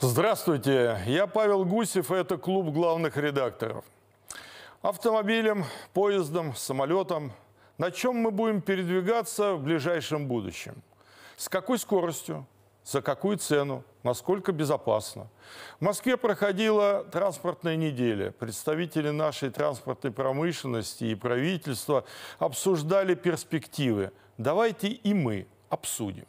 Здравствуйте, я Павел Гусев, и это клуб главных редакторов. Автомобилем, поездом, самолетом. На чем мы будем передвигаться в ближайшем будущем? С какой скоростью? За какую цену? Насколько безопасно? В Москве проходила транспортная неделя. Представители нашей транспортной промышленности и правительства обсуждали перспективы. Давайте и мы обсудим.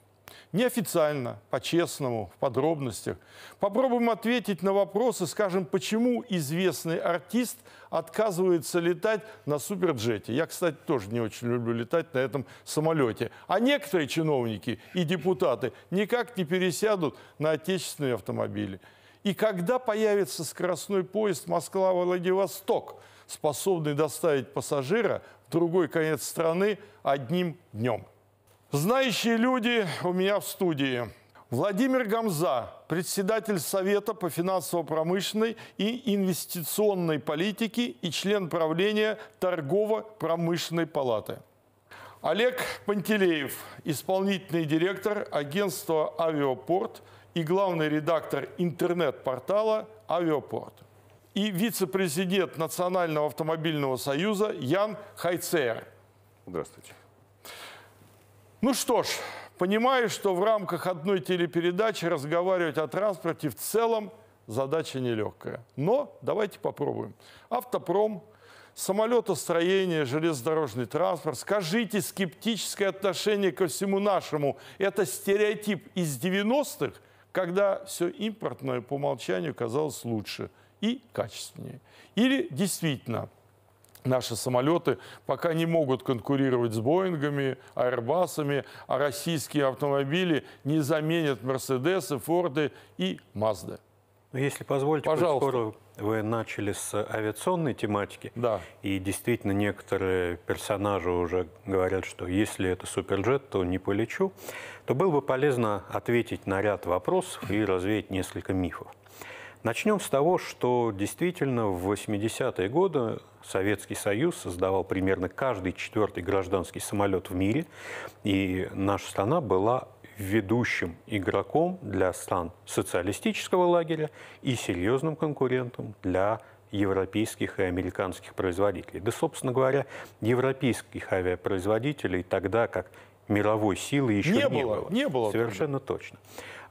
Неофициально, по-честному, в подробностях. Попробуем ответить на вопросы, скажем, почему известный артист отказывается летать на Суперджете. Я, кстати, тоже не очень люблю летать на этом самолете. А некоторые чиновники и депутаты никак не пересядут на отечественные автомобили. И когда появится скоростной поезд Москва-Владивосток, способный доставить пассажира в другой конец страны одним днем? Знающие люди у меня в студии. Владимир Гамза, председатель Совета по финансово-промышленной и инвестиционной политике и член правления Торгово-промышленной палаты. Олег Пантелеев, исполнительный директор агентства «Авиапорт» и главный редактор интернет-портала «Авиапорт». И вице-президент Национального автомобильного союза Ян Хайцер. Здравствуйте. Ну что ж, понимаю, что в рамках одной телепередачи разговаривать о транспорте в целом задача нелегкая. Но давайте попробуем. Автопром, самолетостроение, железнодорожный транспорт. Скажите, скептическое отношение ко всему нашему – это стереотип из 90-х, когда все импортное по умолчанию казалось лучше и качественнее? Или действительно наши самолеты пока не могут конкурировать с Боингами, Аэробасами, а российские автомобили не заменят Мерседесы, Форды и Мазды? Если позволите, скоро вы начали с авиационной тематики. Да. И действительно некоторые персонажи уже говорят, что если это Суперджет, то не полечу. То было бы полезно ответить на ряд вопросов и развеять несколько мифов. Начнем с того, что действительно в 80-е годы Советский Союз создавал примерно каждый четвертый гражданский самолет в мире, и наша страна была ведущим игроком для стран социалистического лагеря и серьезным конкурентом для европейских и американских производителей. Да, собственно говоря, европейских авиапроизводителей тогда как мировой силы еще не было. Совершенно точно.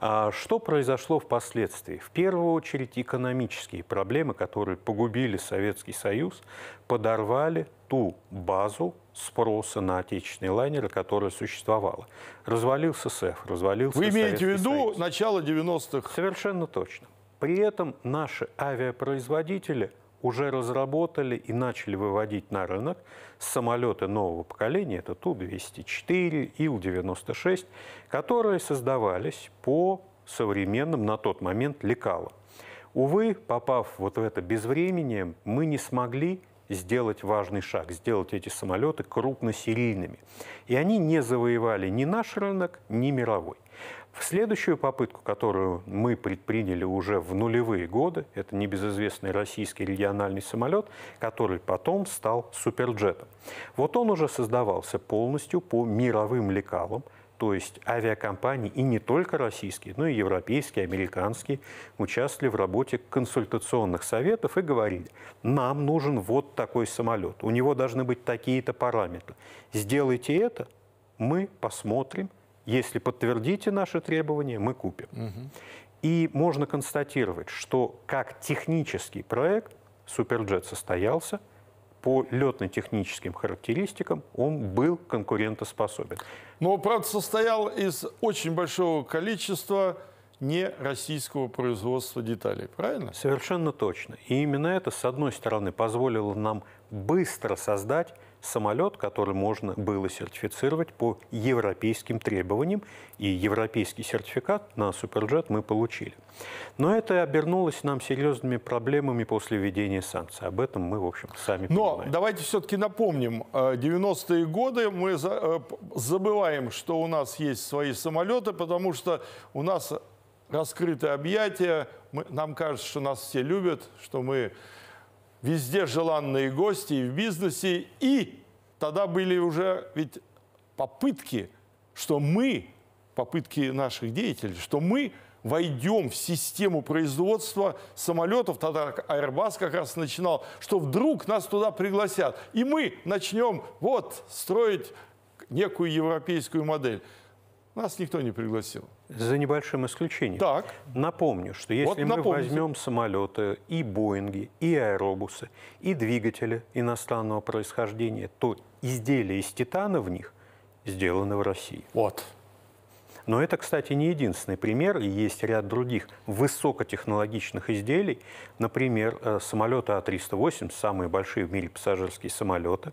А что произошло впоследствии? В первую очередь экономические проблемы, которые погубили Советский Союз, подорвали ту базу спроса на отечественные лайнеры, которая существовала. Развалился СЭФ, развалился Советский Союз. Вы имеете в виду начало 90-х? Совершенно точно. При этом наши авиапроизводители уже разработали и начали выводить на рынок самолеты нового поколения, это Ту-204, Ил-96, которые создавались по современным на тот момент лекалам. Увы, попав вот в это безвременье, мы не смогли сделать важный шаг, сделать эти самолеты крупносерийными. И они не завоевали ни наш рынок, ни мировой. В следующую попытку, которую мы предприняли уже в нулевые годы, это небезызвестный российский региональный самолет, который потом стал Суперджетом. Вот он уже создавался полностью по мировым лекалам, то есть авиакомпании, и не только российские, но и европейские, американские, участвовали в работе консультационных советов и говорили: нам нужен вот такой самолет, у него должны быть такие-то параметры. Сделайте это, мы посмотрим. Если подтвердите наши требования, мы купим. Угу. И можно констатировать, что как технический проект Суперджет состоялся, по летно-техническим характеристикам он был конкурентоспособен. Но, правда, состоял из очень большого количества не российского производства деталей, правильно? Совершенно точно. И именно это, с одной стороны, позволило нам быстро создать самолет, который можно было сертифицировать по европейским требованиям, и европейский сертификат на Суперджет мы получили. Но это обернулось нам серьезными проблемами после введения санкций. Об этом мы, в общем, сами понимаем. Но давайте все-таки напомним, 90-е годы мы забываем, что у нас есть свои самолеты, потому что у нас раскрыты объятия, нам кажется, что нас все любят, что мы везде желанные гости и в бизнесе, и тогда были уже ведь попытки, что мы, попытки наших деятелей, что мы войдем в систему производства самолетов, тогда Аэробас как раз начинал, что вдруг нас туда пригласят, и мы начнем вот строить некую европейскую модель. Нас никто не пригласил. За небольшим исключением. Так. Напомню, что если мы возьмем самолеты и Боинги, и Аэробусы, и двигатели иностранного происхождения, то изделия из титана в них сделаны в России. Вот. Но это, кстати, не единственный пример. Есть ряд других высокотехнологичных изделий. Например, самолеты А380, самые большие в мире пассажирские самолеты.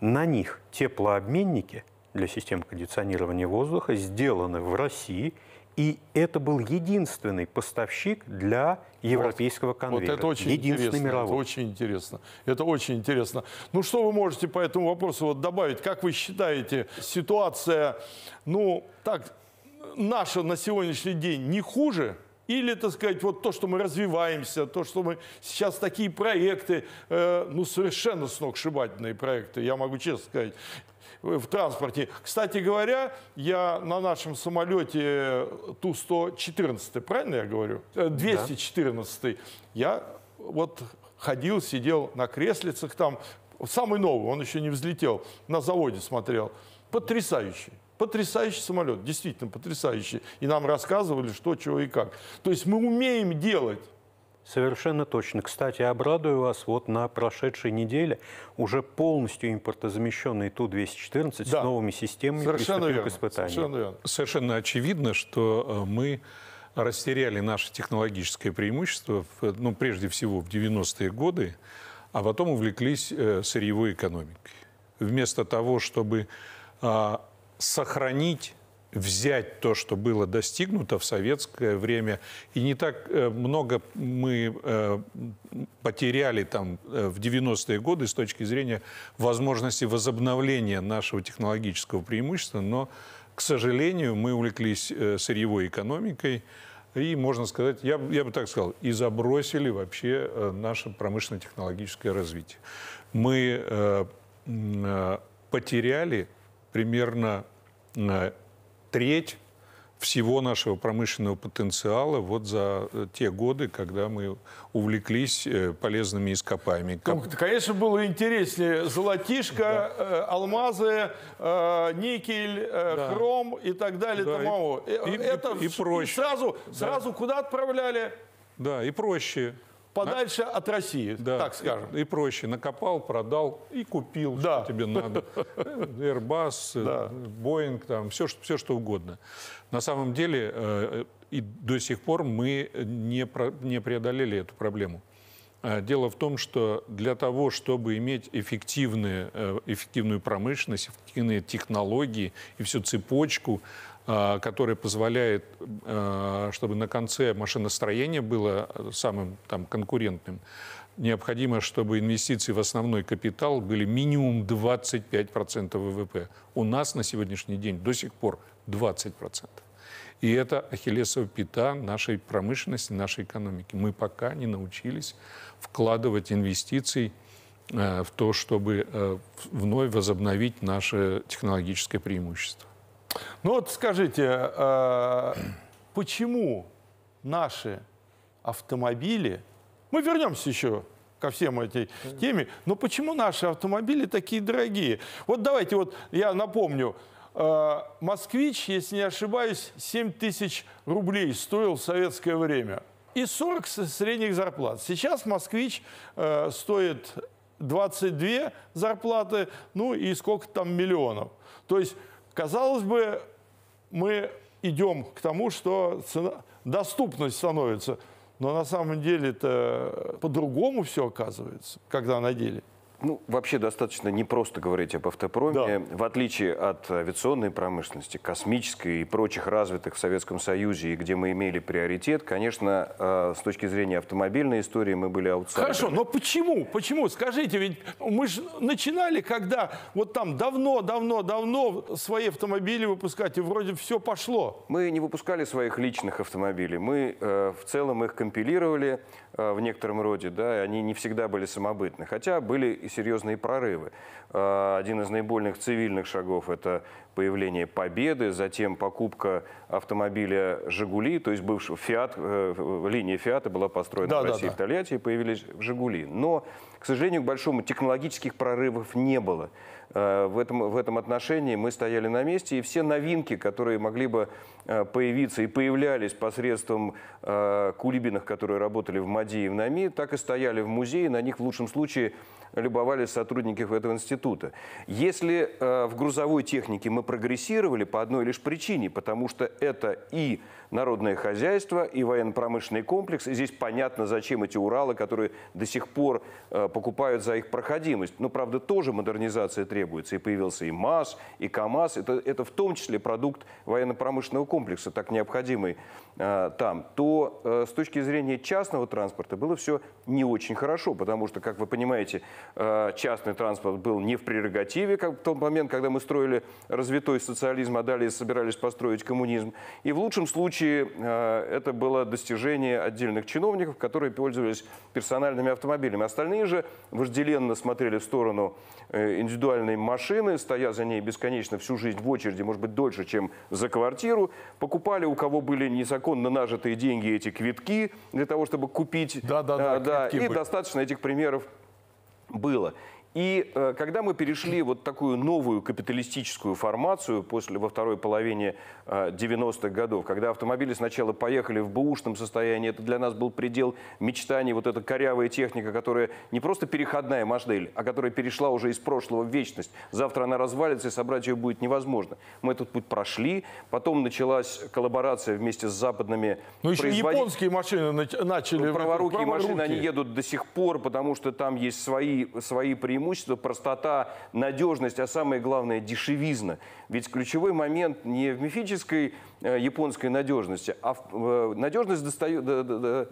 На них теплообменники для систем кондиционирования воздуха сделаны в России. И это был единственный поставщик для европейского конвейера. Вот это очень единственный мировой. Это очень интересно. Это очень интересно. Ну, что вы можете по этому вопросу вот добавить? Как вы считаете, ситуация, ну, так, наша на сегодняшний день не хуже? Или, так сказать, вот то, что мы развиваемся, то, что мы сейчас такие проекты, ну, совершенно сногсшибательные проекты, я могу честно сказать, в транспорте. Кстати говоря, я на нашем самолете Ту-114, правильно я говорю? 214. Да. Я вот ходил, сидел на креслицах там, самый новый, он еще не взлетел, на заводе смотрел. Потрясающий. Потрясающий самолет, действительно потрясающий. И нам рассказывали, что, чего и как. То есть мы умеем делать. Совершенно точно. Кстати, обрадую вас, вот на прошедшей неделе уже полностью импортозамещенный Ту-214 с новыми системами приступил к испытаниям. Совершенно верно. Совершенно очевидно, что мы растеряли наше технологическое преимущество, ну, прежде всего в 90-е годы, а потом увлеклись сырьевой экономикой. Вместо того, чтобы сохранить, взять то, что было достигнуто в советское время. И не так много мы потеряли там в 90-е годы с точки зрения возможности возобновления нашего технологического преимущества. Но, к сожалению, мы увлеклись сырьевой экономикой. И, можно сказать, я бы так сказал, и забросили вообще наше промышленно-технологическое развитие. Мы потеряли примерно треть всего нашего промышленного потенциала вот за те годы, когда мы увлеклись полезными ископаемыми. Конечно, было интереснее золотишко, алмазы, никель, хром и так далее. Сразу куда отправляли? Да, и проще. Подальше от России, так скажем. И проще. Накопал, продал и купил, что тебе надо. Airbus, Boeing, там, все, что угодно. На самом деле, и до сих пор мы не преодолели эту проблему. Дело в том, что для того, чтобы иметь эффективную промышленность, эффективные технологии и всю цепочку, которая позволяет, чтобы на конце машиностроение было самым там конкурентным, необходимо, чтобы инвестиции в основной капитал были минимум 25% ВВП. У нас на сегодняшний день до сих пор 20%. И это ахиллесова пята нашей промышленности, нашей экономики. Мы пока не научились вкладывать инвестиции в то, чтобы вновь возобновить наше технологическое преимущество. Ну вот скажите, почему наши автомобили, мы вернемся еще ко всем этой теме, но почему наши автомобили такие дорогие? Вот давайте, вот я напомню, «Москвич», если не ошибаюсь, 7 тысяч рублей стоил в советское время и 40 средних зарплат. Сейчас «Москвич» стоит 22 зарплаты, ну и сколько там миллионов. То есть, казалось бы, мы идем к тому, что цена, доступность становится, но на самом деле это по-другому все оказывается, когда на деле. Ну, вообще достаточно непросто говорить об автопроме. Да. В отличие от авиационной промышленности, космической и прочих развитых в Советском Союзе, и где мы имели приоритет, конечно, с точки зрения автомобильной истории мы были аутсайдерами. Хорошо, но почему? Почему? Скажите, ведь мы же начинали, когда вот там давно свои автомобили выпускать, и вроде все пошло. Мы не выпускали своих личных автомобилей. Мы в целом их компилировали, в некотором роде, да, они не всегда были самобытны, хотя были и серьезные прорывы. Один из наибольных цивильных шагов – это появление «Победы», затем покупка автомобиля «Жигули», то есть бывшего «ФИАТ», линия «ФИАТа» была построена в России, в Тольятти, и появились «Жигули». Но, к сожалению, к большому, технологических прорывов не было. В этом отношении мы стояли на месте, и все новинки, которые могли бы появиться и появлялись посредством кулибинах, которые работали в МАДИ и в НАМИ, так и стояли в музее, на них в лучшем случае любовались сотрудники этого института. Если в грузовой технике мы прогрессировали по одной лишь причине, потому что это и народное хозяйство, и военно-промышленный комплекс, и здесь понятно, зачем эти Уралы, которые до сих пор покупают за их проходимость. Но, правда, тоже модернизация требуется, и появился и МАЗ, и КАМАЗ, это в том числе продукт военно-промышленного комплекса, так необходимый там, то с точки зрения частного транспорта было все не очень хорошо, потому что, как вы понимаете, частный транспорт был не в прерогативе, как в тот момент, когда мы строили развитой социализм, а далее собирались построить коммунизм. И в лучшем случае это было достижение отдельных чиновников, которые пользовались персональными автомобилями. Остальные же вожделенно смотрели в сторону индивидуальной машины, стоя за ней бесконечно всю жизнь в очереди, может быть, дольше, чем за квартиру, покупали, у кого были незаконно нажитые деньги, эти квитки для того, чтобы купить. И достаточно этих примеров было. И когда мы перешли вот такую новую капиталистическую формацию во второй половине 90-х годов, когда автомобили сначала поехали в бэушном состоянии, это для нас был предел мечтаний, вот эта корявая техника, которая не просто переходная модель, а которая перешла уже из прошлого в вечность. Завтра она развалится, и собрать ее будет невозможно. Мы этот путь прошли, потом началась коллаборация вместе с западными производителями. Еще японские машины начали... Ну, праворукие машины, они едут до сих пор, потому что там есть свои преимущества. Простота, надежность, а самое главное – дешевизна. Ведь ключевой момент не в мифической японской надежности, а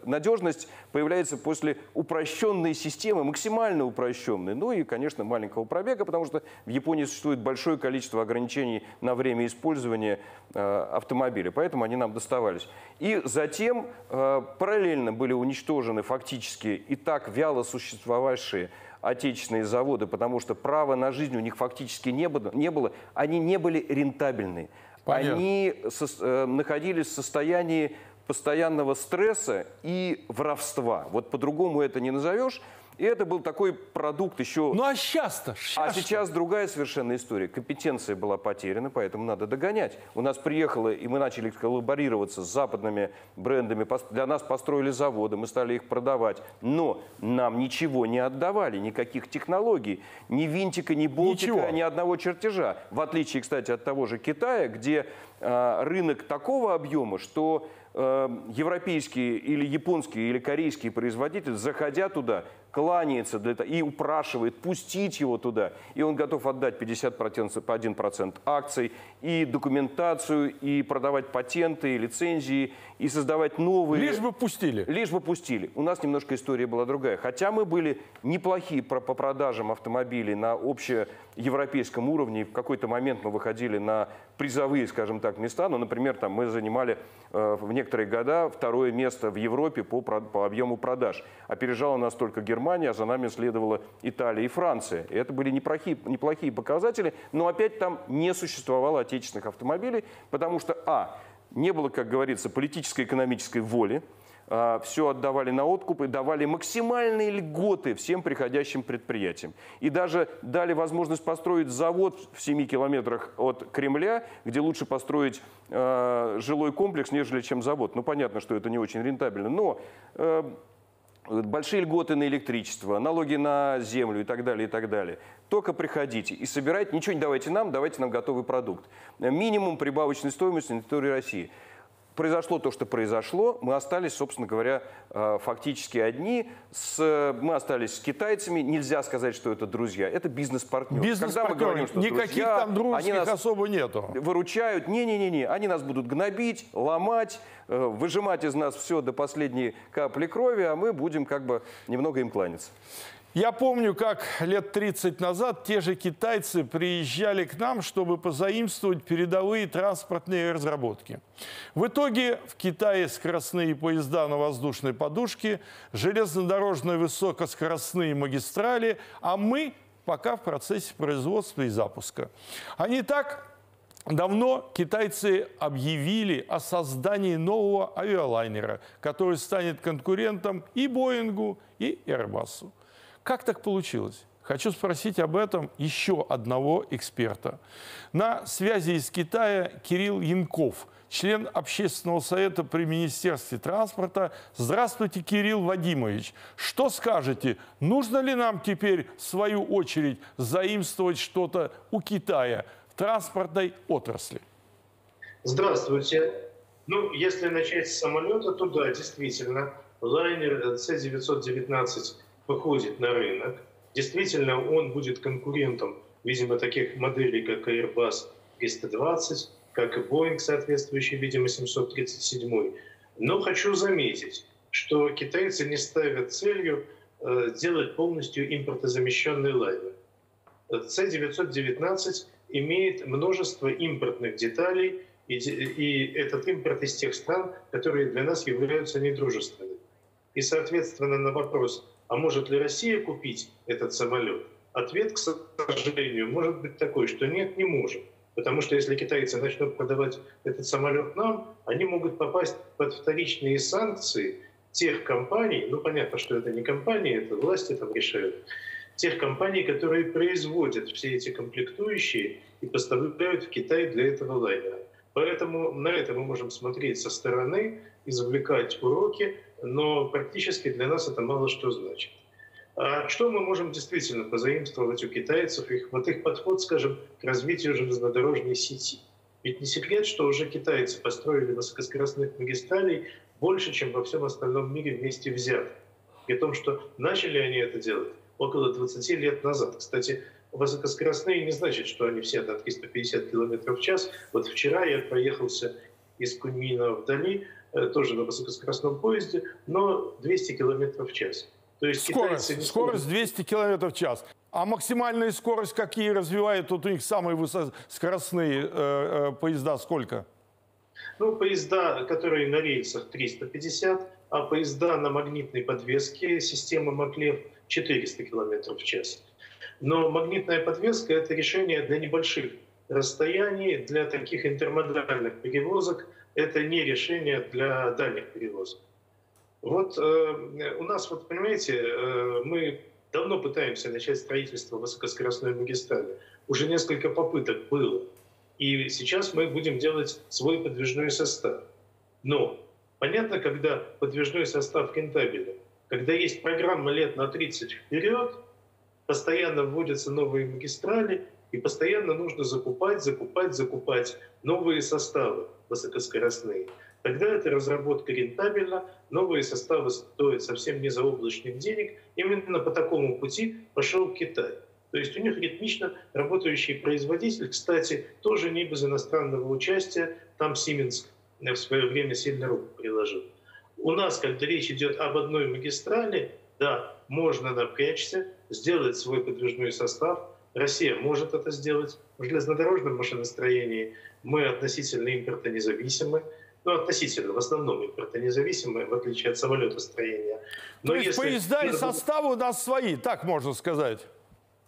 надежность появляется после упрощенной системы, максимально упрощенной. Ну и, конечно, маленького пробега, потому что в Японии существует большое количество ограничений на время использования автомобиля, поэтому они нам доставались. И затем параллельно были уничтожены фактически и так вяло существовавшие отечественные заводы, потому что права на жизнь у них фактически не было, они не были рентабельны. Понятно. Они находились в состоянии постоянного стресса и воровства. Вот по-другому это не назовешь. И это был такой продукт еще... Ну а сейчас-то? А сейчас другая совершенно история. Компетенция была потеряна, поэтому надо догонять. У нас приехало, и мы начали коллаборироваться с западными брендами. Для нас построили заводы, мы стали их продавать. Но нам ничего не отдавали, никаких технологий. Ни винтика, ни болтика, ничего. Ни одного чертежа. В отличие, кстати, от того же Китая, где рынок такого объема, что... европейские или японские или корейские производители, заходя туда, кланяется и упрашивает пустить его туда. И он готов отдать 51% акций, и документацию, и продавать патенты, и лицензии, и создавать новые. Лишь бы пустили. Лишь бы пустили. У нас немножко история была другая. Хотя мы были неплохие по продажам автомобилей на общеевропейском уровне. В какой-то момент мы выходили на призовые, скажем так, места. Ну, например, там мы занимали в некоторые года второе место в Европе по объему продаж. Опережала нас только Германия, а за нами следовала Италия и Франция. И это были неплохие показатели, но опять там не существовало отечественных автомобилей, потому что, не было, как говорится, политической и экономической воли, все отдавали на откуп и давали максимальные льготы всем приходящим предприятиям. И даже дали возможность построить завод в 7 километрах от Кремля, где лучше построить жилой комплекс, нежели чем завод. Ну, понятно, что это не очень рентабельно, но... большие льготы на электричество, налоги на землю и так далее, и так далее. Только приходите и собирайте, ничего не давайте нам готовый продукт. Минимум прибавочной стоимости на территории России. Произошло то, что произошло, мы остались, собственно говоря, фактически одни, мы остались с китайцами, нельзя сказать, что это друзья, это бизнес-партнеры. Никаких там дружеских особо нету. Выручают, они нас будут гнобить, ломать, выжимать из нас все до последней капли крови, а мы будем как бы немного им кланяться. Я помню, как лет 30 назад те же китайцы приезжали к нам, чтобы позаимствовать передовые транспортные разработки. В итоге в Китае скоростные поезда на воздушной подушке, железнодорожные высокоскоростные магистрали, а мы пока в процессе производства и запуска. А не так давно китайцы объявили о создании нового авиалайнера, который станет конкурентом и Боингу, и Airbus'у. Как так получилось? Хочу спросить об этом еще одного эксперта. На связи из Китая Кирилл Янков, член Общественного совета при Министерстве транспорта. Здравствуйте, Кирилл Вадимович. Что скажете, нужно ли нам теперь, в свою очередь, заимствовать что-то у Китая в транспортной отрасли? Здравствуйте. Ну, если начать с самолета, то да, действительно, лайнер C-919 выходит на рынок. Действительно, он будет конкурентом, видимо, таких моделей, как Airbus 320, как и Boeing, соответствующий, видимо, 737. Но хочу заметить, что китайцы не ставят целью сделать полностью импортозамещенный лайнер. C-919 имеет множество импортных деталей, и этот импорт из тех стран, которые для нас являются недружественными. И, соответственно, на вопрос, а может ли Россия купить этот самолет? Ответ, к сожалению, может быть такой, что нет, не может. Потому что если китайцы начнут продавать этот самолет нам, они могут попасть под вторичные санкции тех компаний, ну понятно, что это не компании, это власти там решают, тех компаний, которые производят все эти комплектующие и поставляют в Китай для этого лайнера. Поэтому на это мы можем смотреть со стороны, извлекать уроки, но практически для нас это мало что значит. А что мы можем действительно позаимствовать у китайцев? Их подход, скажем, к развитию железнодорожной сети. Ведь не секрет, что уже китайцы построили высокоскоростных магистралей больше, чем во всем остальном мире вместе взято. При том, что начали они это делать около 20 лет назад. Кстати, высокоскоростные не значит, что они все до 350 км в час. Вот вчера я проехался из Куньмина вдали, тоже на высокоскоростном поезде, но 200 км в час. То есть скорость 200 км в час. А максимальная скорость, какие развивают вот у них самые высокоскоростные поезда, сколько? Ну, поезда, которые на рельсах 350, а поезда на магнитной подвеске системы Маклев 400 км в час. Но магнитная подвеска – это решение для небольших расстояний, для таких интермодальных перевозок. Это не решение для дальних перевозок. Вот у нас, вот понимаете, мы давно пытаемся начать строительство высокоскоростной магистрали. Уже несколько попыток было. И сейчас мы будем делать свой подвижной состав. Но понятно, когда подвижной состав рентабелен, когда есть программа лет на 30 вперед, постоянно вводятся новые магистрали, и постоянно нужно закупать новые составы высокоскоростные. Тогда эта разработка рентабельна, новые составы стоят совсем не заоблачных денег. Именно по такому пути пошел Китай. То есть у них ритмично работающий производитель, кстати, тоже не без иностранного участия. Там Сименс в свое время сильно руку приложил. У нас, когда речь идет об одной магистрали, да, можно напрячься, сделать свой подвижной состав. Россия может это сделать. В железнодорожном машиностроении мы относительно импортонезависимы. Ну, относительно, в основном импортонезависимы, в отличие от самолетостроения. Но то есть поезда и составы у нас свои, так можно сказать?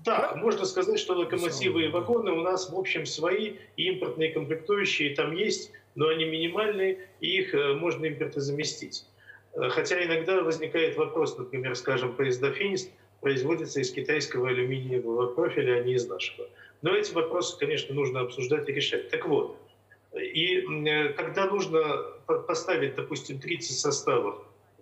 Да, можно сказать, что локомотивы и вагоны у нас, в общем, свои. И импортные комплектующие там есть, но они минимальные, и их можно импортозаместить. Хотя иногда возникает вопрос, например, скажем, поезда «Финист» производятся из китайского алюминиевого профиля, а не из нашего. Но эти вопросы, конечно, нужно обсуждать и решать. Так вот, и когда нужно поставить, допустим, 30 составов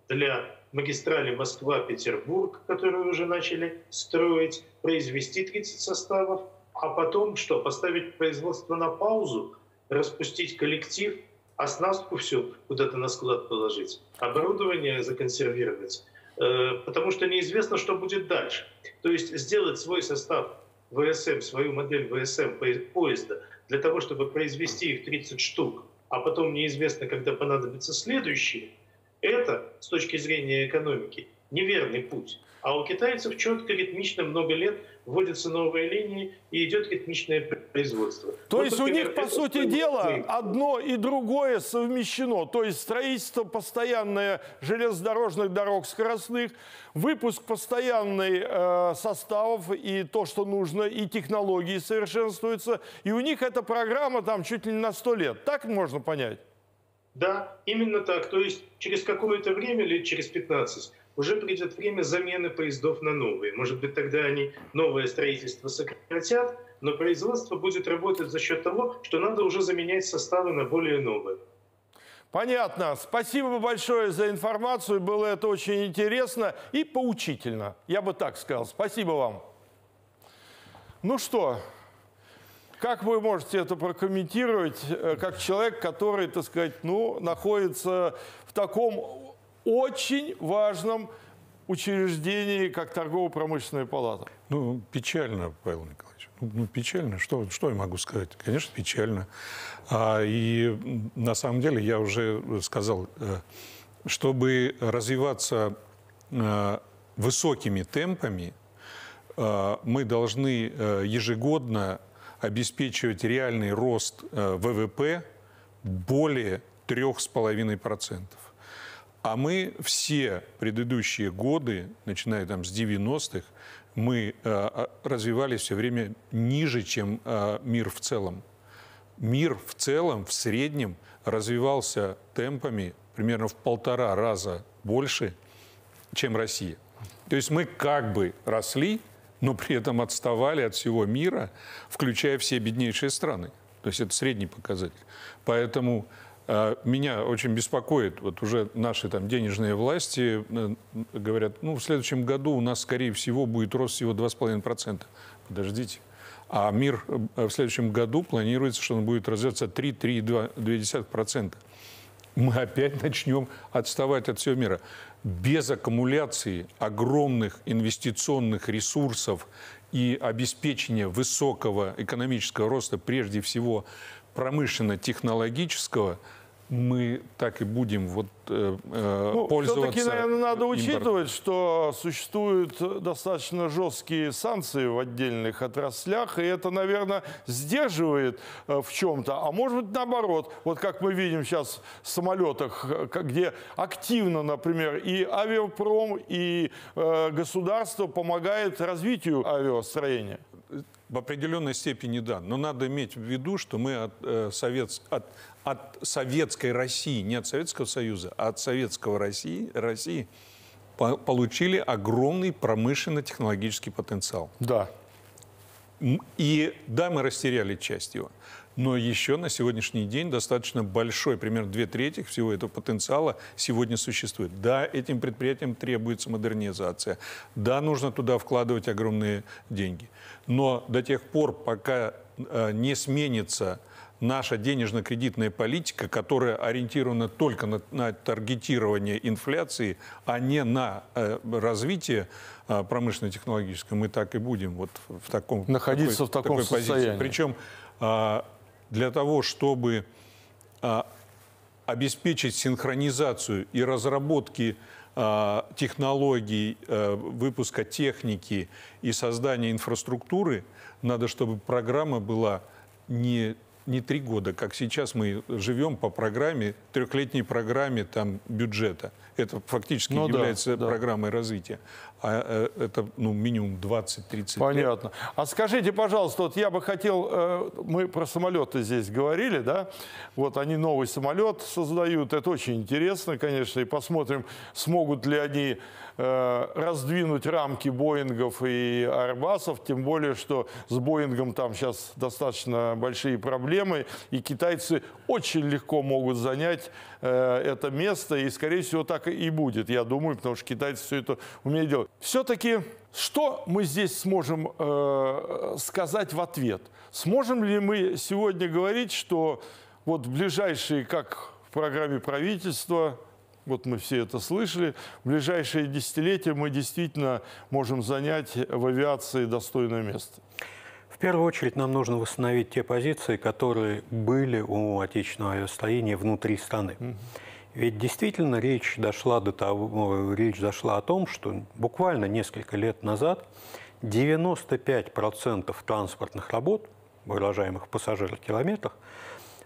для магистрали Москва-Петербург, которую уже начали строить, произвести 30 составов, а потом что? Поставить производство на паузу, распустить коллектив, оснастку всю куда-то на склад положить, оборудование законсервировать, потому что неизвестно, что будет дальше. То есть сделать свой состав ВСМ, свою модель ВСМ поезда для того, чтобы произвести их 30 штук, а потом неизвестно, когда понадобятся следующие, это, с точки зрения экономики, неверный путь. А у китайцев четко, ритмично, много лет вводятся новые линии и идет ритмичное производство. То есть у них, по сути дела, одно и другое совмещено. То есть строительство постоянное железнодорожных дорог скоростных, выпуск постоянный составов и то, что нужно, и технологии совершенствуются. И у них эта программа там чуть ли не на 100 лет. Так можно понять? Да, именно так. То есть через какое-то время, лет через 15, уже придет время замены поездов на новые. Может быть, тогда они новое строительство сократят, но производство будет работать за счет того, что надо уже заменять составы на более новые. Понятно. Спасибо большое за информацию. Было это очень интересно и поучительно. Я бы так сказал. Спасибо вам. Ну что, как вы можете это прокомментировать, как человек, который, так сказать, находится в таком очень важном учреждении, как торгово-промышленная палата? Ну, печально, Павел Николаевич. Ну, печально. Что я могу сказать? Конечно, печально. И на самом деле я уже сказал, чтобы развиваться высокими темпами, мы должны ежегодно обеспечивать реальный рост ВВП более 3,5%. А мы все предыдущие годы, начиная там с 90-х, мы развивались все время ниже, чем мир в целом. Мир в целом в среднем развивался темпами примерно в 1,5 раза больше, чем Россия. То есть мы как бы росли, но при этом отставали от всего мира, включая все беднейшие страны. То есть это средний показатель. Поэтому меня очень беспокоит, вот уже наши там денежные власти говорят, ну, в следующем году у нас, скорее всего, будет рост всего 2,5%. Подождите. А мир в следующем году планируется, что он будет развиваться 3,2%. Мы опять начнем отставать от всего мира. Без аккумуляции огромных инвестиционных ресурсов и обеспечения высокого экономического роста, прежде всего, промышленно-технологического, мы так и будем пользоваться. Все-таки, наверное, надо учитывать, что существуют достаточно жесткие санкции в отдельных отраслях, и это, наверное, сдерживает в чем-то. А может быть, наоборот, вот как мы видим сейчас в самолетах, где активно, например, и авиапром, и государство помогает развитию авиастроения. В определенной степени да, но надо иметь в виду, что мы от советской России, не от Советского Союза, а от советского России получили огромный промышленно-технологический потенциал. Да. И да, мы растеряли часть его, но еще на сегодняшний день достаточно большой, примерно 2/3 всего этого потенциала сегодня существует. Да, этим предприятиям требуется модернизация, да, нужно туда вкладывать огромные деньги, но до тех пор, пока не сменится наша денежно-кредитная политика, которая ориентирована только на таргетирование инфляции, а не на развитие промышленно-технологическое, мы так и будем вот в таком, находиться в таком состоянии. Позиции. Причем для того, чтобы обеспечить синхронизацию и разработки технологий, выпуска техники и создания инфраструктуры, надо, чтобы программа была не 3 года, как сейчас мы живем по программе, 3-летней программе там, бюджета. Это фактически является программой развития. А это минимум 20-30 лет. Понятно. А скажите, пожалуйста, вот я бы хотел, мы про самолеты здесь говорили, да? Вот они новый самолет создают, это очень интересно, конечно, и посмотрим, смогут ли они раздвинуть рамки Боингов и Аэробасов, тем более, что с Боингом там сейчас достаточно большие проблемы, и китайцы очень легко могут занять это место, и, скорее всего, так и будет, я думаю, потому что китайцы все это умеют делать. Все-таки, что мы здесь сможем сказать в ответ? Сможем ли мы сегодня говорить, что вот в ближайшие, как в программе правительства, вот мы все это слышали, в ближайшие десятилетия мы действительно можем занять в авиации достойное место? В первую очередь нам нужно восстановить те позиции, которые были у отечественного авиастроения внутри страны. Ведь действительно речь дошла о том, что буквально несколько лет назад 95% транспортных работ, выражаемых в пассажирокилометрах,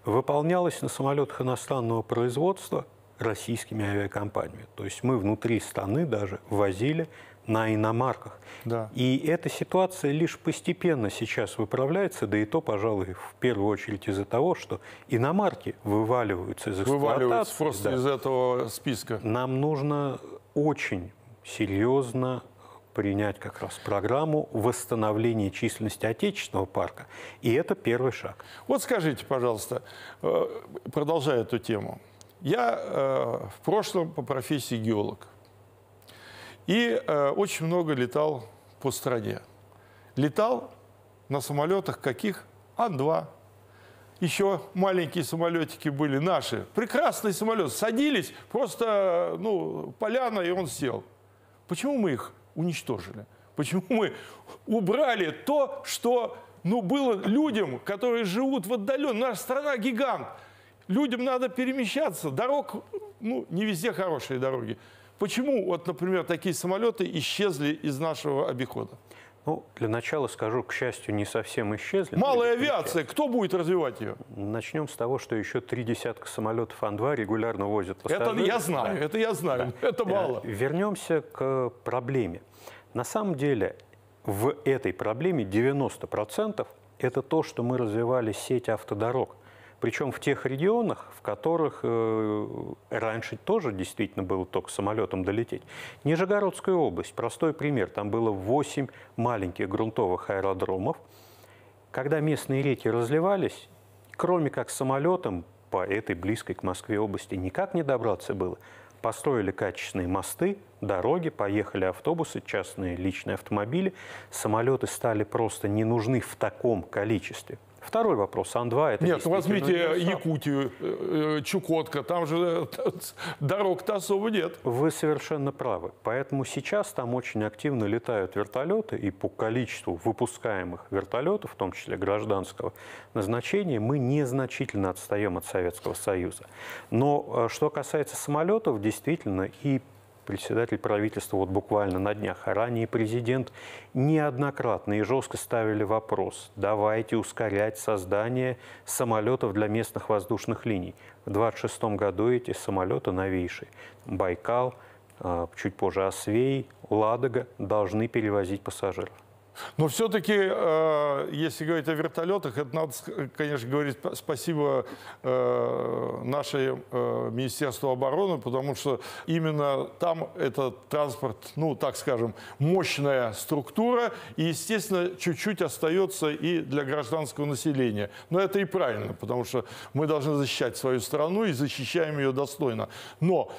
выполнялось на самолетах иностранного производства российскими авиакомпаниями. То есть мы внутри страны даже возили на иномарках. Да. И эта ситуация лишь постепенно сейчас выправляется, да и то, пожалуй, в первую очередь из-за того, что иномарки вываливаются из эксплуатации. Вываливаются просто из этого списка. Нам нужно очень серьезно принять как раз программу восстановления численности отечественного парка. И это первый шаг. Вот скажите, пожалуйста, продолжая эту тему. Я в прошлом по профессии геолог. И очень много летал по стране. Летал на самолетах каких? Ан-2. Еще маленькие самолетики были наши. Прекрасный самолет. Садились, просто поляна, и он сел. Почему мы их уничтожили? Почему мы убрали то, что было людям, которые живут в отдаленном? Наша страна гигант. Людям надо перемещаться. Дорог, не везде хорошие дороги. Почему, например, такие самолеты исчезли из нашего обихода? Ну, для начала скажу, к счастью, не совсем исчезли. Малая авиация, кто будет развивать ее? Начнем с того, что еще 3 десятка самолетов Ан-2 регулярно возят. Это я знаю, да. Это мало. Вернемся к проблеме. На самом деле, в этой проблеме 90% это то, что мы развивали сеть автодорог. Причем в тех регионах, в которых раньше тоже действительно было только самолетом долететь. Нижегородская область, простой пример. Там было 8 маленьких грунтовых аэродромов. Когда местные реки разливались, кроме как самолетом по этой близкой к Москве области никак не добраться было. Построили качественные мосты, дороги, поехали автобусы, частные личные автомобили. Самолеты стали просто не нужны в таком количестве. Второй вопрос. Ан-2 это... Нет, возьмите Якутию, Чукотка, там же дорог-то особо нет. Вы совершенно правы. Поэтому сейчас там очень активно летают вертолеты, и по количеству выпускаемых вертолетов, в том числе гражданского назначения, мы незначительно отстаем от Советского Союза. Но что касается самолетов, действительно, и председатель правительства вот буквально на днях, а ранее президент неоднократно и жестко ставили вопрос: давайте ускорять создание самолетов для местных воздушных линий. В 26-м году эти самолеты новейшие. Байкал, чуть позже Освей, Ладога должны перевозить пассажиров. Но все-таки, если говорить о вертолетах, это надо, конечно, говорить спасибо нашему Министерству обороны, потому что именно там этот транспорт, так скажем, мощная структура, и, естественно, чуть-чуть остается и для гражданского населения. Но это и правильно, потому что мы должны защищать свою страну и защищаем ее достойно. Но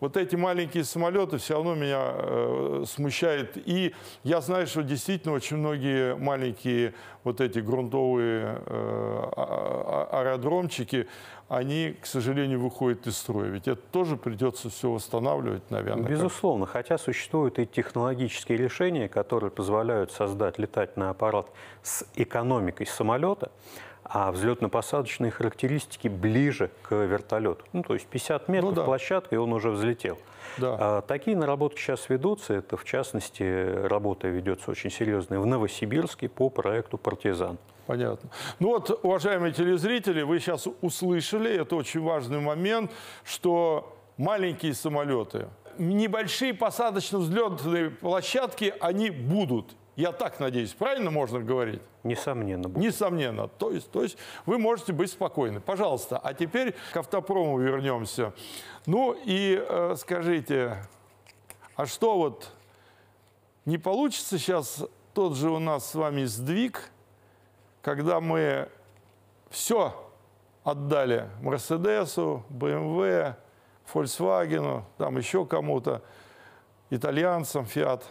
вот эти маленькие самолеты все равно меня смущают. И я знаю, что действительно очень многие маленькие вот эти грунтовые аэродромчики, они, к сожалению, выходят из строя. Ведь это тоже придется все восстанавливать, наверное. Безусловно. Хотя существуют и технологические решения, которые позволяют создать летательный аппарат с экономикой самолета, а взлетно-посадочные характеристики ближе к вертолету. То есть 50 метров площадка, и он уже взлетел. Да. Такие наработки сейчас ведутся. Это, в частности, работа ведется очень серьезная в Новосибирске по проекту «Партизан». Понятно. Уважаемые телезрители, вы сейчас услышали, это очень важный момент, что маленькие самолеты, небольшие посадочно-взлетные площадки, они будут. Я так надеюсь, правильно можно говорить? Несомненно. Несомненно. То есть вы можете быть спокойны. Пожалуйста, а теперь к автопрому вернемся. Скажите, а что не получится сейчас тот же у нас с вами сдвиг, когда мы все отдали Мерседесу, БМВ, Фольксвагену, там еще кому-то, итальянцам, ФИАТ,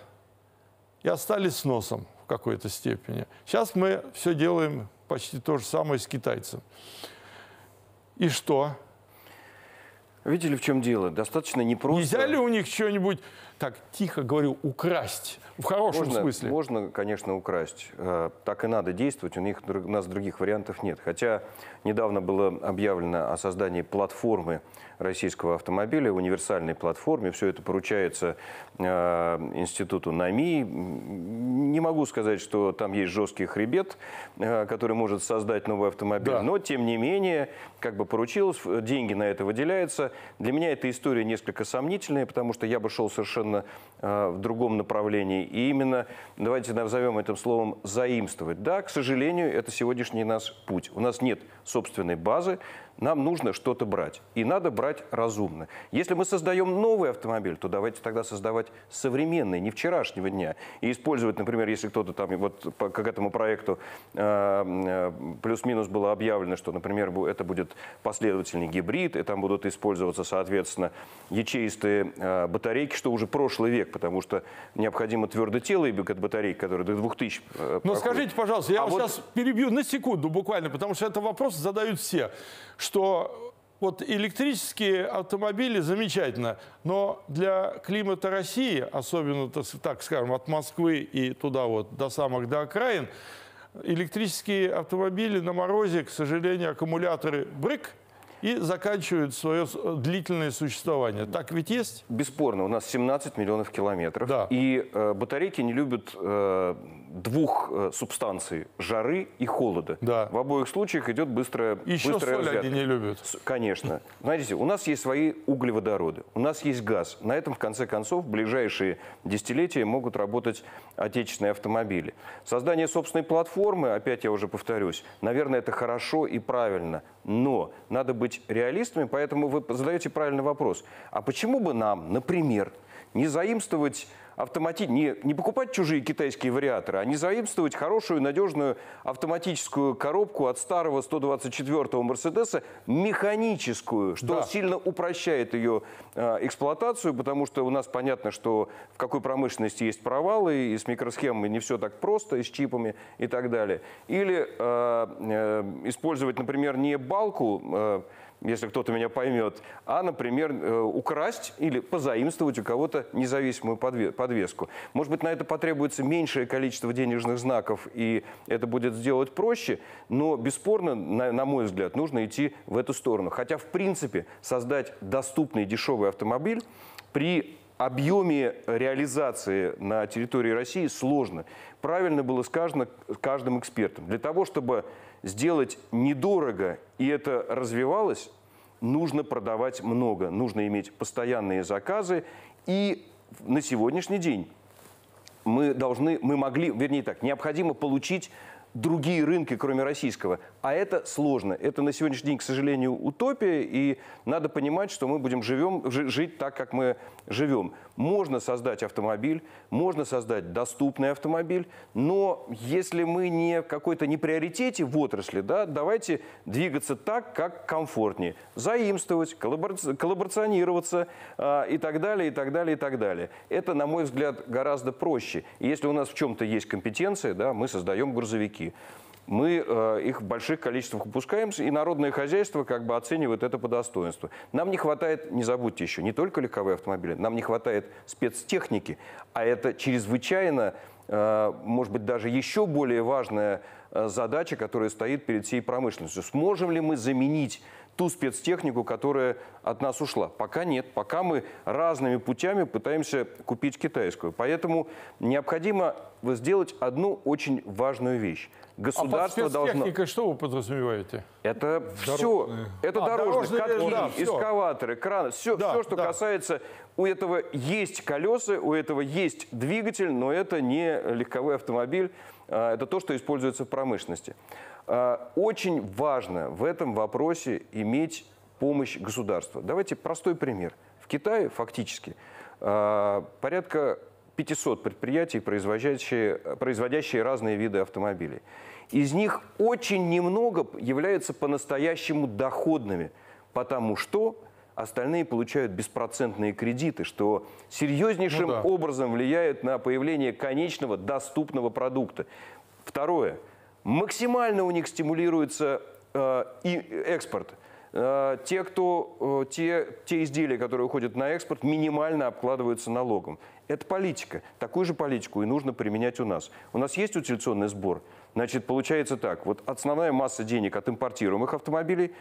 и остались с носом в какой-то степени. Сейчас мы все делаем почти то же самое с китайцем. И что? Видели, в чем дело? Достаточно непросто. Нельзя ли у них что-нибудь так тихо говорю, украсть? В хорошем смысле. Можно, конечно, украсть. Так и надо действовать. У нас других вариантов нет. Хотя недавно было объявлено о создании платформы российского автомобиля, универсальной платформе. Все это поручается институту НАМИ. Не могу сказать, что там есть жесткий хребет, который может создать новый автомобиль. Да. Но, тем не менее, как бы поручилось, деньги на это выделяются. Для меня эта история несколько сомнительная, потому что я бы шел совершенно в другом направлении. И именно, давайте назовем этим словом, заимствовать. Да, к сожалению, это сегодняшний наш путь. У нас нет собственной базы. Нам нужно что-то брать. И надо брать разумно. Если мы создаем новый автомобиль, то давайте тогда создавать современный, не вчерашнего дня. И использовать, например, если кто-то там, вот к этому проекту плюс-минус было объявлено, что, например, это будет последовательный гибрид, и там будут использоваться, соответственно, ячеистые батарейки, что уже прошлый век, потому что необходимо твердое тело и батарейки, которые до 2000. Но скажите, пожалуйста, я вас сейчас перебью на секунду буквально, потому что этот вопрос задают все. Что вот электрические автомобили замечательно, но для климата России, особенно, так скажем, от Москвы и туда вот до окраин, электрические автомобили на морозе, к сожалению, аккумуляторы брык, и заканчивают свое длительное существование. Так ведь есть? Бесспорно. У нас 17 миллионов километров. Да. И батарейки не любят двух субстанций – жары и холода. Да. В обоих случаях идет быстрая разрядка. Еще соль не любят. Конечно. Знаете, у нас есть свои углеводороды, у нас есть газ. На этом, в конце концов, в ближайшие десятилетия могут работать отечественные автомобили. Создание собственной платформы, опять я уже повторюсь, наверное, это хорошо и правильно, но надо быть реалистами, поэтому вы задаете правильный вопрос. А почему бы нам, например, не заимствовать не покупать чужие китайские вариаторы, а не заимствовать хорошую, надежную автоматическую коробку от старого 124-го Мерседеса, механическую, что сильно упрощает ее эксплуатацию, потому что у нас понятно, что в какой промышленности есть провалы, и с микросхемами не все так просто, и с чипами и так далее. Или использовать, например, не балку, если кто-то меня поймет, а, например, украсть или позаимствовать у кого-то независимую подвеску. Может быть, на это потребуется меньшее количество денежных знаков, и это будет сделать проще, но, бесспорно, на мой взгляд, нужно идти в эту сторону. Хотя, в принципе, создать доступный дешевый автомобиль при объеме реализации на территории России сложно. Правильно было сказано каждым экспертом. Для того, чтобы сделать недорого и это развивалось, нужно продавать много. Нужно иметь постоянные заказы. И на сегодняшний день необходимо получить другие рынки, кроме российского. А это сложно. Это на сегодняшний день, к сожалению, утопия. И надо понимать, что мы будем жить так, как мы живем. Можно создать автомобиль, можно создать доступный автомобиль, но если мы не в какой-то неприоритете в отрасли, да, давайте двигаться так, как комфортнее. Заимствовать, коллаборационироваться и так далее, и так далее, и так далее. Это, на мой взгляд, гораздо проще. И если у нас в чем-то есть компетенция, да, мы создаем грузовики. Мы их в больших количествах выпускаем, и народное хозяйство как бы оценивает это по достоинству. Нам не хватает, не забудьте еще, не только легковые автомобили, нам не хватает спецтехники, а это чрезвычайно, может быть, даже еще более важная задача, которая стоит перед всей промышленностью. Сможем ли мы заменить ту спецтехнику, которая от нас ушла? Пока нет. Пока мы разными путями пытаемся купить китайскую. Поэтому необходимо сделать одну очень важную вещь. Государство должно... что вы подразумеваете? Это все. Это дорожные котли, экскаваторы, краны. Все, что касается... У этого есть колеса, у этого есть двигатель, но это не легковой автомобиль. Это то, что используется в промышленности. Очень важно в этом вопросе иметь помощь государства. Давайте простой пример. В Китае фактически порядка 500 предприятий, производящие разные виды автомобилей. Из них очень немного являются по-настоящему доходными, потому что остальные получают беспроцентные кредиты, что серьезнейшим образом влияет на появление конечного доступного продукта. Второе. Максимально у них стимулируется и экспорт. Те изделия, которые уходят на экспорт, минимально обкладываются налогом. Это политика. Такую же политику и нужно применять у нас. У нас есть утилизационный сбор. Значит, получается так. Вот основная масса денег от импортируемых автомобилей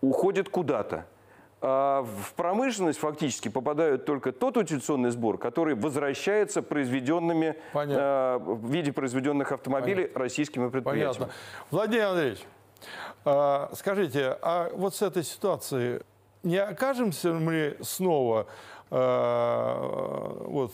уходит куда-то. А в промышленность фактически попадает только тот утилизационный сбор, который возвращается произведенными, в виде произведенных автомобилей российскими предприятиями. Понятно. Владимир Андреевич, скажите, а вот с этой ситуацией не окажемся мы снова вот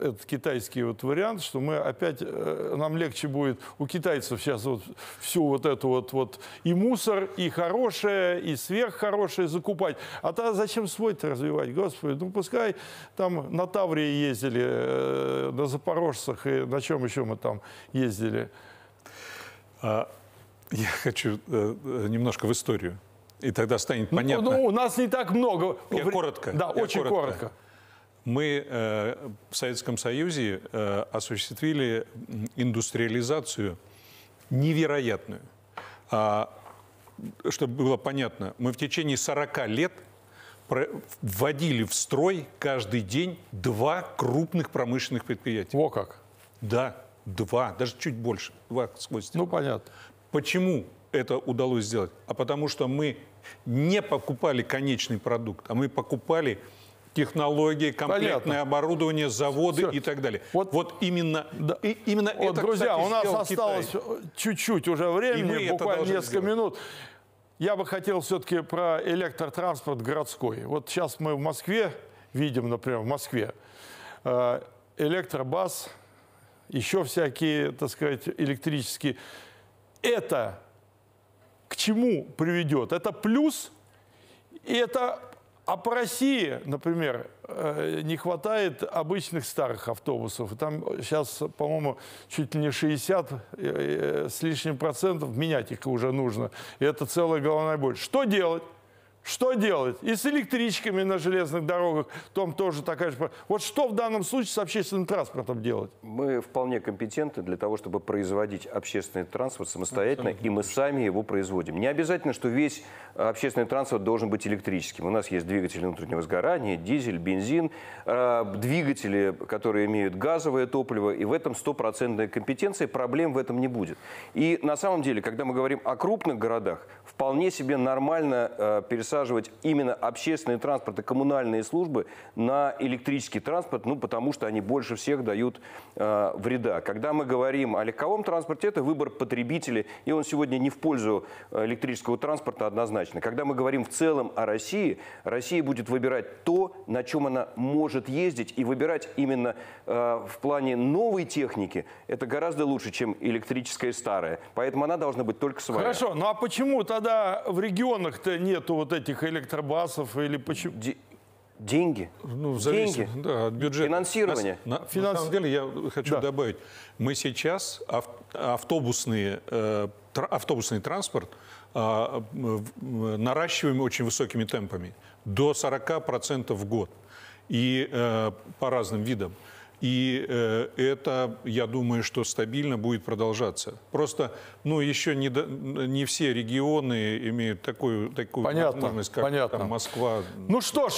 этот китайский вот вариант, что мы опять, нам легче будет, у китайцев сейчас вот всю вот эту вот и мусор, и хорошее, и сверххорошее закупать. А то зачем свой-то развивать, господи, ну пускай там на Таврии ездили, на Запорожцах, и на чем еще мы там ездили. Я хочу немножко в историю, и тогда станет понятно. Ну, у нас не так много. Я коротко. Да, очень коротко. Мы в Советском Союзе осуществили индустриализацию невероятную. Чтобы было понятно, мы в течение 40 лет вводили в строй каждый день 2 крупных промышленных предприятия. Во как? Да, 2, даже чуть больше. 2 с хвостиком. Ну, понятно. Почему это удалось сделать? А потому что мы не покупали конечный продукт, а мы покупали... технологии, комплектное оборудование, заводы и так далее. Вот именно, именно это, друзья, кстати, у нас осталось чуть-чуть уже времени, буквально несколько минут. Я бы хотел все-таки про электротранспорт городской. Вот сейчас мы в Москве видим, например, в Москве электробас, еще всякие, так сказать, электрические. Это к чему приведет? Это плюс, и это... А по России, например, не хватает обычных старых автобусов. Там сейчас, по-моему, чуть ли не 60 с лишним процентов, менять их уже нужно. И это целая головная боль. Что делать? Что делать? И с электричками на железных дорогах, там тоже такая же... Вот что в данном случае с общественным транспортом делать? Мы вполне компетентны для того, чтобы производить общественный транспорт самостоятельно, и мы сами его производим. Не обязательно, что весь общественный транспорт должен быть электрическим. У нас есть двигатели внутреннего сгорания, дизель, бензин, двигатели, которые имеют газовое топливо, и в этом стопроцентная компетенция, проблем в этом не будет. И на самом деле, когда мы говорим о крупных городах, вполне себе нормально пересаживать именно общественный транспорт и коммунальные службы на электрический транспорт, ну, потому что они больше всех дают вреда. Когда мы говорим о легковом транспорте, это выбор потребителей, и он сегодня не в пользу электрического транспорта однозначно. Когда мы говорим в целом о России, Россия будет выбирать то, на чем она может ездить, и выбирать именно в плане новой техники. Это гораздо лучше, чем электрическая старая. Поэтому она должна быть только своя. Хорошо, ну а почему тогда в регионах-то нету вот этих электробасов или почему? Деньги. Ну, деньги. Да, от бюджета. Финансирование. На самом деле я хочу добавить. Мы сейчас автобусный транспорт наращиваем очень высокими темпами. До 40% в год. И по разным видам. И это, я думаю, что стабильно будет продолжаться. Просто, ну, еще не все регионы имеют такую возможность, как там, Москва. Ну что ж,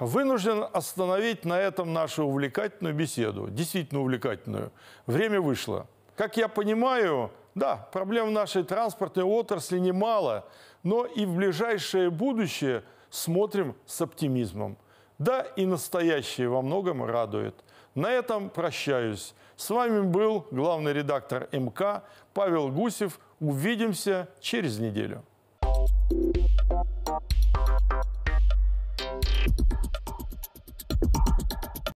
вынужден остановить на этом нашу увлекательную беседу. Действительно увлекательную. Время вышло. Как я понимаю, да, проблем в нашей транспортной отрасли немало, но и в ближайшее будущее смотрим с оптимизмом. Да, и настоящее во многом радует. На этом прощаюсь. С вами был главный редактор МК Павел Гусев. Увидимся через неделю.